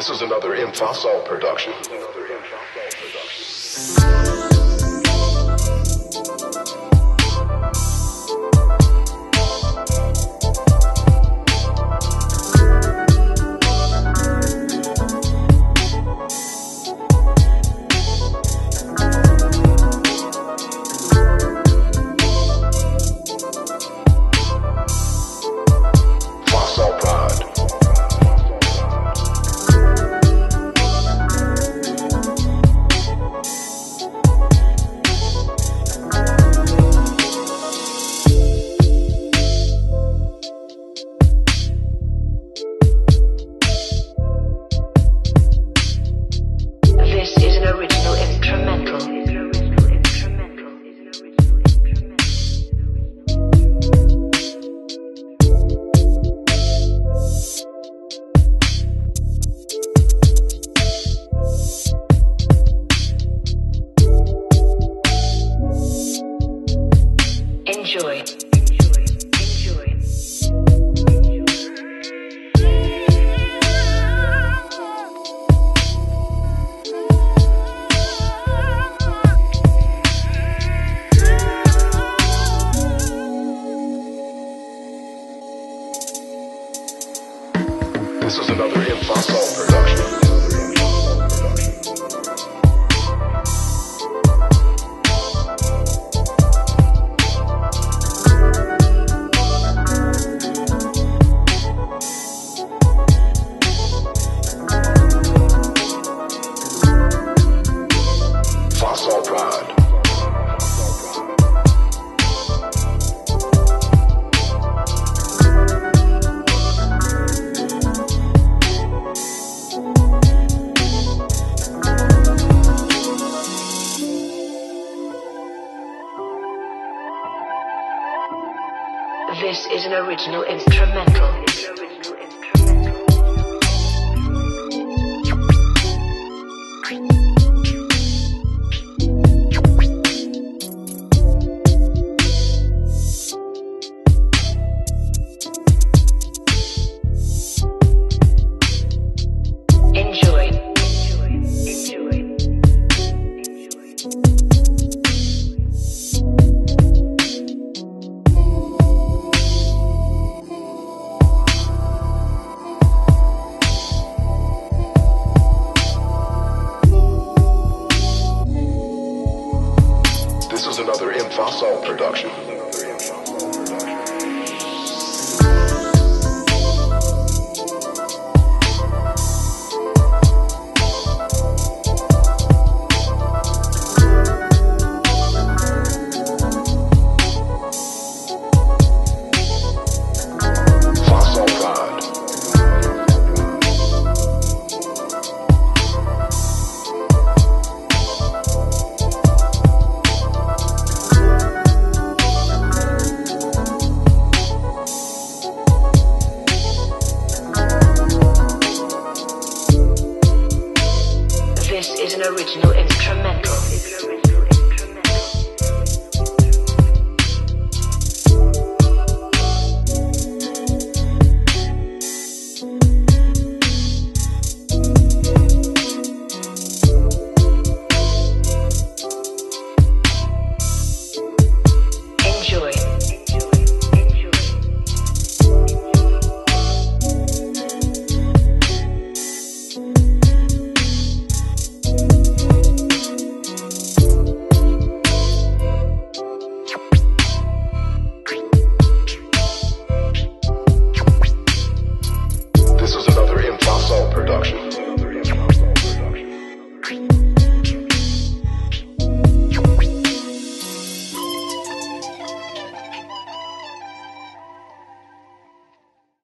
This is another Infaso production. This is another Infaso production. This is an original instrumental. This is another Infaso production. This is an original instrumental.